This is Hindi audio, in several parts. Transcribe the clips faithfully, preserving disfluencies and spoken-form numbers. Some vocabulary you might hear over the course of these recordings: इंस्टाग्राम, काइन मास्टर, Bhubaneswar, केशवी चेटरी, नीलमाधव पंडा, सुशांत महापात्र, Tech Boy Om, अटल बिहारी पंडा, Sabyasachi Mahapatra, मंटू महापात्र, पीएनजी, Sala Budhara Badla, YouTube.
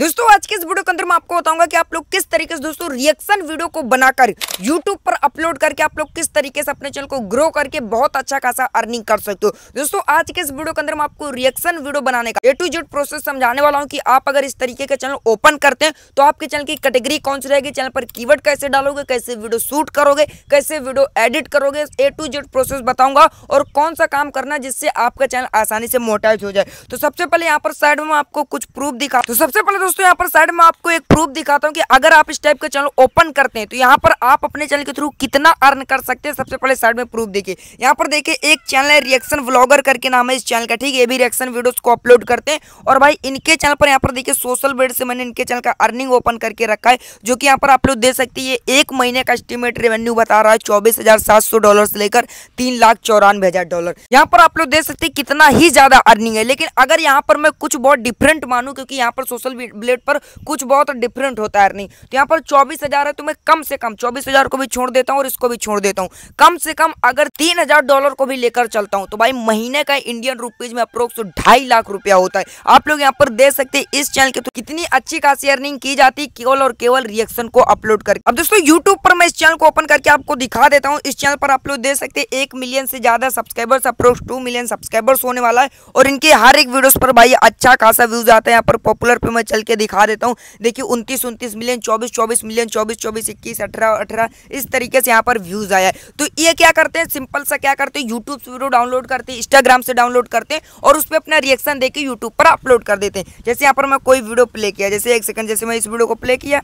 दोस्तों आज के इस वीडियो के अंदर मैं आपको बताऊंगा कि आप लोग किस तरीके से दोस्तों रिएक्शन वीडियो को बनाकर यूट्यूब पर अपलोड करके आप लोग किस तरीके से अपने चैनल को ग्रो करके बहुत अच्छा खासा अर्निंग कर सकते हो। दोस्तों आज के इस वीडियो के अंदर मैं आपको रिएक्शन वीडियो बनाने का ए टू जेड प्रोसेस समझाने वाला हूँ कि आप अगर इस तरीके का चैनल ओपन करते हैं तो आपके चैनल की कैटेगरी कौन सी रहेगी, चैनल पर कीवर्ड कैसे डालोगे, कैसे वीडियो शूट करोगे, कैसे वीडियो एडिट करोगे, ए टू जेड प्रोसेस बताऊंगा और कौन सा काम करना जिससे आपका चैनल आसानी से मोटाइज हो जाए। तो सबसे पहले यहाँ पर साइड में आपको कुछ प्रूफ दिखा तो सबसे पहले दोस्तों यहाँ पर साइड में आपको एक प्रूफ दिखाता हूँ कि अगर आप इस टाइप का चैनल ओपन करते हैं तो यहाँ पर आप अपने चैनल के थ्रू कितना अर्न कर सकते हैं। सबसे पहले साइड में प्रूफ देखिए, यहाँ पर देखिए एक चैनल है रिएक्शन व्लॉगर करके नाम है इस चैनल का, ठीक है, ये भी रिएक्शन वीडियोस को अपलोड करते हैं और भाई इनके चैनल पर यहाँ पर देखिए सोशल मीडिया से मैंने इनके चैनल का अर्निंग ओपन करके रखा है जो कि यहाँ पर आप लोग देख सकते हैं एक महीने का एस्टिमेट रेवेन्यू बता रहा है चौबीस हजार सात सौ डॉलर से लेकर तीन लाख चौरानवे हजार डॉलर। यहाँ पर आप लोग देख सकते हैं कितना ही ज्यादा अर्निंग है। लेकिन अगर यहाँ पर मैं कुछ बहुत डिफरेंट मानूं क्योंकि यहाँ पर सोशल ब्लेड पर कुछ बहुत डिफरेंट होता है अर्निंग, तो यहाँ पर चौबीस हजार है तो मैं कम से कम चौबीस हजार को भी छोड़ देता हूँ और इसको भी छोड़ देता हूँ, कम से कम अगर तीन हजार डॉलर को भी लेकर चलता हूँ तो भाई महीने का इंडियन रुपीज में अप्रोक्स ढाई लाख रुपया होता है। आप लोग यहाँ पर देख सकते हैं इस चैनल के थ्रू कितनी अच्छी खासी अर्निंग की जाती है केवल और केवल रिएक्शन को अपलोड करके। अब दोस्तों यूट्यूब पर मैं इस चैनल को ओपन करके आपको दिखा देता हूँ। इस चैनल पर आप लोग देख सकते हैं एक मिलियन से ज्यादा subscribers, approx two million subscribers होने वाला है और इनके हर एक वीडियोस पर भाई अच्छा खासा व्यूज आता है। यहाँ पर पॉपुलर पे मैं चल के दिखा देता हूँ, देखिए उनतीस उनतीस मिलियन, चौबीस चौबीस मिलियन, चौबीस चौबीस इक्कीस, अठारह अठारह, इस तरीके से यहाँ पर व्यूज आया है। तो ये क्या करते हैं, सिंपल सा क्या करते हैं, यूट्यूब से वीडियो डाउनलोड करते हैं, इंस्टाग्राम से डाउनलोड करते हैं और उस पर अपना रिएक्शन देकर यूट्यूब पर अपलोड कर देते हैं। जैसे यहाँ पर मैं कोई वीडियो प्ले किया, जैसे एक सेकंड, जैसे मैं इस वीडियो को प्ले किया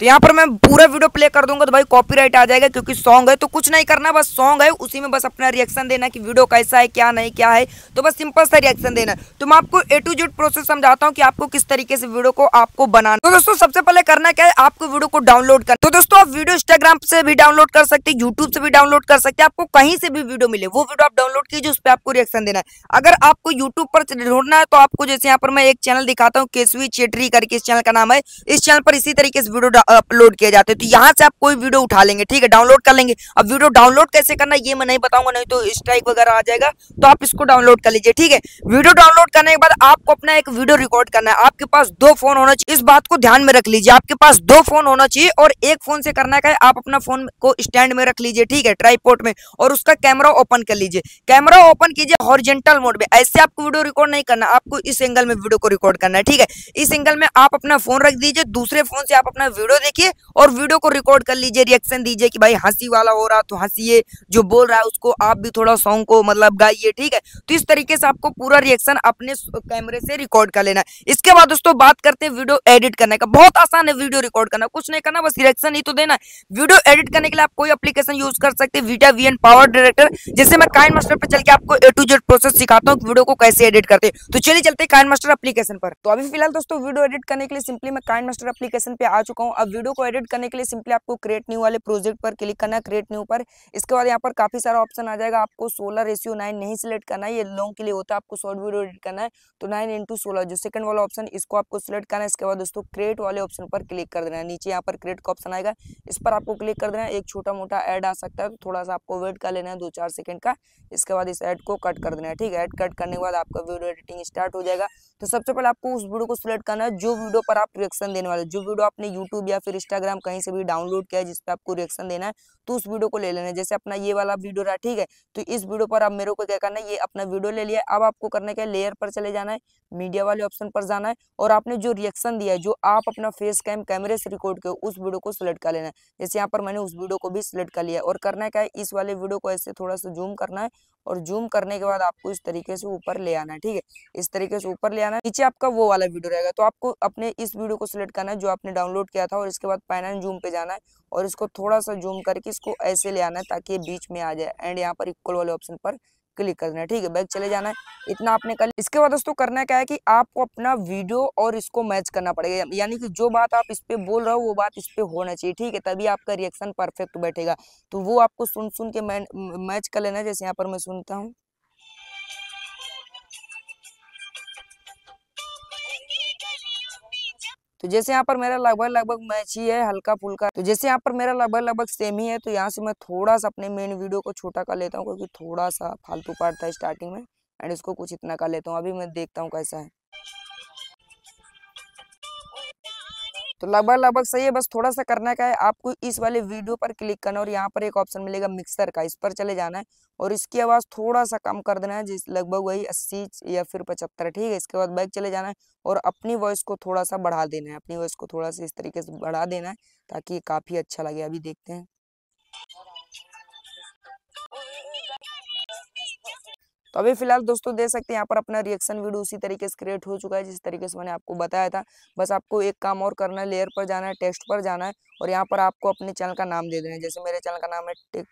तो यहाँ पर मैं पूरा वीडियो प्ले कर दूंगा तो भाई कॉपीराइट आ जाएगा क्योंकि सॉन्ग है। तो कुछ नहीं करना, बस सॉन्ग है उसी में बस अपना रिएक्शन देना कि वीडियो कैसा है, क्या नहीं, क्या है, तो बस सिंपल सा रिएक्शन देना। तो मैं आपको ए टू जेड प्रोसेस समझाता हूँ कि आपको किस तरीके से वीडियो को आपको बनाना। तो दोस्तों सबसे पहले करना क्या है, आपको वीडियो को डाउनलोड करना। तो दोस्तों आप वीडियो इंस्टाग्राम से भी डाउनलोड कर सकते हैं, यूट्यूब से भी डाउनलोड कर सकते हैं, आपको कहीं से भी वीडियो मिले वो वीडियो आप डाउनलोड कीजिए, उस पर आपको रिएक्शन देना है। अगर आपको यूट्यूब पर ढूंढना है तो आपको जैसे यहाँ पर मैं एक चैनल दिखाता हूँ, केशवी चेटरी करके इस चैनल का नाम है, इस चैनल पर इसी तरीके से वीडियो अपलोड किया जाते हैं। तो यहाँ से आप कोई वीडियो उठा लेंगे, ठीक है, डाउनलोड कर लेंगे। अब वीडियो डाउनलोड कैसे करना ये मैं नहीं बताऊंगा, नहीं तो स्ट्राइक वगैरह आ जाएगा, तो आप इसको डाउनलोड कर लीजिए, ठीक है। वीडियो डाउनलोड करने के बाद आपको अपना एक वीडियो रिकॉर्ड करना है, आपके पास दो फोन होना चाहिए, इस बात को ध्यान में रख लीजिए, आपके पास दो फोन होना चाहिए और एक फोन से करना क्या है, आप अपना फोन को स्टैंड में रख लीजिए, ठीक है, ट्राइपॉड में, और उसका कैमरा ओपन कर लीजिए। कैमरा ओपन कीजिए हॉरिजॉन्टल मोड में, ऐसे आपको वीडियो रिकॉर्ड नहीं करना, आपको इस एंगल में वीडियो को रिकॉर्ड करना है, ठीक है। इस एंगल में आप अपना फोन रख दीजिए, दूसरे फोन से आप अपना वीडियो देखिए और वीडियो को रिकॉर्ड कर लीजिए, रिएक्शन दीजिए कि भाई हंसी वाला हो रहा तो हंसिए, जो बोल रहा है उसको आप भी थोड़ा सॉन्ग को मतलब गाइए, ठीक है। तो इस तरीके से आपको पूरा रिएक्शन अपने कैमरे से रिकॉर्ड कर लेना है। इसके बाद दोस्तों बात करते हैं वीडियो एडिट करने का। बहुत आसान है वीडियो रिकॉर्ड करना, कुछ नहीं करना, बस रिएक्शन ही तो देना है। वीडियो एडिट करने के लिए आप कोई एप्लीकेशन यूज कर सकते हैं, Vita V N power director, जैसे मैं काइन मास्टर पर चल के आपको ए टू जेड प्रोसेस सिखाता हूँ वीडियो को कैसे एडिट करते हैं। तो चलिए चलते हैं काइन मास्टर एप्लीकेशन पर। तो अभी फिलहाल दोस्तों वीडियो एडिट करने के लिए सिंपली मैं काइन मास्टर एप्लीकेशन पे आ चुका हूँ। अब वीडियो को एडिट करने के लिए सिंपली आपको क्रिएट न्यू वाले प्रोजेक्ट पर क्लिक करना है, क्रिएट न्यू पर। इसके बाद यहाँ पर काफी सारा ऑप्शन आ जाएगा, आपको सोलह रेशियो नाइन नहीं सिलेक्ट करना है, ये लॉन्ग के लिए होता है, आपको शॉर्ट वीडियो एडिट करना है तो नाइन इंटू सोलह जो सेकंड वाला ऑप्शन इसको आपको सिलेक्ट करना है। इसके बाद दोस्तों क्रिएट वाले ऑप्शन पर क्लिक कर देना है, नीचे यहाँ पर क्रिएट का ऑप्शन आएगा, इस पर आपको क्लिक कर देना है। एक छोटा मोटा एड आ सकता है, थोड़ा सा आपको वेट कर लेना है दो चार सेकंड का। इसके बाद इस एड को कट कर देना है, ठीक है। एड कट करने के बाद आपका वीडियो एडिटिंग स्टार्ट हो जाएगा। तो सबसे पहले आपको उस वीडियो को सिलेक्ट करना है जो वीडियो पर आप रिएक्शन देने वाले, जो वीडियो आपने यूट्यूब या फिर इंस्टाग्राम कहीं से भी डाउनलोड किया है जिस पे आपको रिएक्शन देना है, तो उस वीडियो को ले लेना है। जैसे अपना ये वाला वीडियो रहा, ठीक है, तो इस वीडियो पर आप मेरे को क्या करना है, ये अपना वीडियो ले लिया। अब आपको करना क्या है, लेयर पर चले जाना है, मीडिया वाले ऑप्शन पर जाना है और आपने जो रिएक्शन दिया है, जो आप अपना फेस कैम कैमरे से रिकॉर्ड किया उस वीडियो को सिलेक्ट कर लेना है। जैसे यहाँ पर मैंने उस वीडियो को भी सिलेक्ट कर लिया और करना क्या है, इस वाले वीडियो को ऐसे थोड़ा सा जूम करना है और जूम करने के बाद आपको इस तरीके से ऊपर ले आना है, ठीक है, इस तरीके से ऊपर ले आना है। नीचे आपका वो वाला वीडियो रहेगा, तो आपको अपने इस वीडियो को सिलेक्ट करना है जो आपने डाउनलोड किया था और इसके बाद पैन एंड जूम पे जाना है और इसको थोड़ा सा जूम करके इसको ऐसे ले आना है ताकि ये बीच में आ जाए एंड यहाँ पर इक्वल वाले ऑप्शन पर क्लिक करना है, ठीक है, बैक चले जाना है। इतना आपने कर लिया। इसके बाद दोस्तों करना क्या है कि आपको अपना वीडियो और इसको मैच करना पड़ेगा, यानी कि जो बात आप इस पे बोल रहे हो वो बात इस पे होना चाहिए, ठीक है, तभी आपका रिएक्शन परफेक्ट बैठेगा। तो वो आपको सुन सुन के मैच कर लेना है। जैसे यहाँ पर मैं सुनता हूँ, तो जैसे यहाँ पर मेरा लगभग लगभग मैच ही है, हल्का फुल्का, तो जैसे यहाँ पर मेरा लगभग लगभग सेम ही है। तो यहाँ से मैं थोड़ा सा अपने मेन वीडियो को छोटा कर लेता हूँ क्योंकि थोड़ा सा फालतू पार्ट था स्टार्टिंग में, एंड इसको कुछ इतना का लेता हूँ। अभी मैं देखता हूँ कैसा है। तो लगभग लगभग सही है, बस थोड़ा सा करना क्या है, आपको इस वाले वीडियो पर क्लिक करना और यहाँ पर एक ऑप्शन मिलेगा मिक्सर का, इस पर चले जाना है और इसकी आवाज़ थोड़ा सा कम कर देना है, जिस लगभग वही अस्सी या फिर पचहत्तर, ठीक है। इसके बाद बैक चले जाना है और अपनी वॉइस को थोड़ा सा बढ़ा देना है, अपनी वॉइस को थोड़ा सा इस तरीके से बढ़ा देना है ताकि काफ़ी अच्छा लगे। अभी देखते हैं। तो अभी फिलहाल दोस्तों देख सकते हैं यहाँ पर अपना रिएक्शन वीडियो उसी तरीके से क्रिएट हो चुका है जिस तरीके से मैंने आपको बताया था। बस आपको एक काम और करना है, लेयर पर जाना है, टेक्स्ट पर जाना है और यहाँ पर आपको अपने चैनल का नाम दे देना है। जैसे मेरे चैनल का नाम है टेक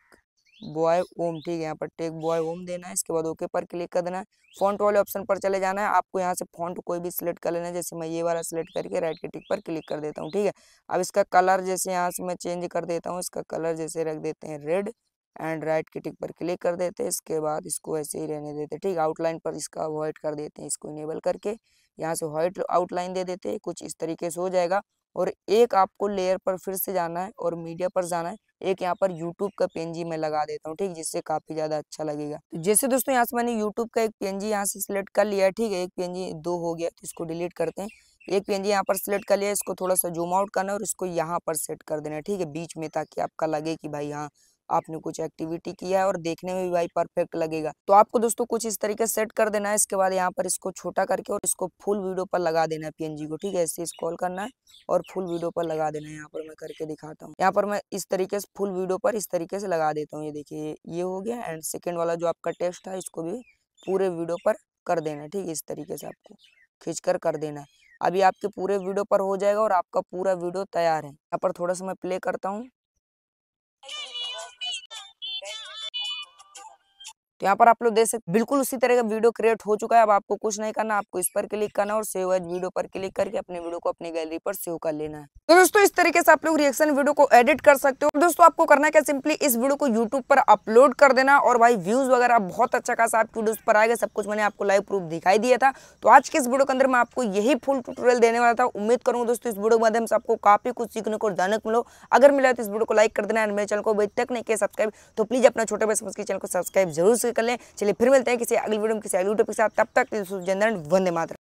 बॉय ओम, ठीक है, यहाँ पर टेक बॉय ओम देना है। इसके बाद ओके पर क्लिक कर देना है। फॉन्ट वाले ऑप्शन पर चले जाना है, आपको यहाँ से फॉन्ट कोई भी सिलेक्ट कर लेना है। जैसे मैं ये वाला सिलेक्ट करके राइट के टिक पर क्लिक कर देता हूँ, ठीक है। अब इसका कलर जैसे यहाँ से मैं चेंज कर देता हूँ, इसका कलर जैसे रख देते हैं रेड एंड राइट के टिक पर क्लिक कर देते हैं। इसके बाद इसको ऐसे ही रहने देते हैं, ठीक। आउटलाइन पर इसका वाइट कर देते हैं, इसको इनेबल करके यहाँ से वाइट आउटलाइन दे देते हैं। कुछ इस तरीके से हो जाएगा। और एक आपको लेयर पर फिर से जाना है और मीडिया पर जाना है, एक यहाँ पर यूट्यूब का पीएनजी मैं लगा देता हूँ, ठीक, जिससे काफ़ी ज़्यादा अच्छा लगेगा। जैसे दोस्तों यहाँ से मैंने यूट्यूब का एक पीएनजी यहाँ से सिलेक्ट कर लिया है, ठीक है, एक पीएनजी दो हो गया तो इसको डिलीट करते हैं। एक पीएनजी यहाँ पर सिलेक्ट कर लिया, इसको थोड़ा सा जूम आउट करना है और इसको यहाँ पर सेट कर देना है, ठीक है, बीच में, ताकि आपका लगे कि भाई हाँ आपने कुछ एक्टिविटी किया है और देखने में भी भाई परफेक्ट लगेगा। तो आपको दोस्तों कुछ इस तरीके से सेट कर देना है। इसके बाद यहाँ पर इसको छोटा करके और इसको फुल वीडियो पर लगा देना है पीएनजी को, ठीक है। ऐसे स्क्रॉल करना है और फुल वीडियो पर लगा देना है। यहाँ पर मैं करके दिखाता हूँ। यहाँ पर मैं इस तरीके से फुल वीडियो पर इस तरीके से लगा देता हूँ। ये देखिए ये हो गया। एंड सेकेंड वाला जो आपका टेक्स्ट है इसको भी पूरे वीडियो पर कर देना है, ठीक है, इस तरीके से आपको खींच कर कर देना है। अभी आपके पूरे वीडियो पर हो जाएगा और आपका पूरा वीडियो तैयार है। यहाँ पर थोड़ा सा मैं प्ले करता हूँ। तो यहाँ पर आप लोग देख सकते बिल्कुल उसी तरह का वीडियो क्रिएट हो चुका है। अब आपको कुछ नहीं करना, आपको इस पर क्लिक करना और सेव एज वीडियो पर क्लिक करके अपने वीडियो को अपनी गैलरी पर सेव कर लेना है। तो दोस्तों इस तरीके से आप लोग रिएक्शन वीडियो को एडिट कर सकते हो। दोस्तों आपको करना क्या, सिंपली इस वीडियो को यूट्यूब पर अपलोड कर देना और भाई व्यूज वगैरह बहुत अच्छा खासा आपकी वीडियोज पर आएगा। सब कुछ मैंने आपको लाइव प्रूफ दिखाई दिया था। तो आज के इस वीडियो के अंदर मैं आपको यही फुल ट्यूटोरियल देने वाला था। उम्मीद करूंगा दोस्तों इस वीडियो के माध्यम से आपको काफी कुछ सीखने को जानने को मिला। अगर मिला तो इस वीडियो को लाइक कर देना एंड मेरे चैनल को अभी तक नहीं किया सब्सक्राइब तो प्लीज अपना छोटे भाई समझ के चैनल को सब्सक्राइब जरूर कर लें। चलिए फिर मिलते हैं किसी अगली वीडियो में किसी अगले टॉपिक के साथ। तब तक जनरल वंदे मातरम।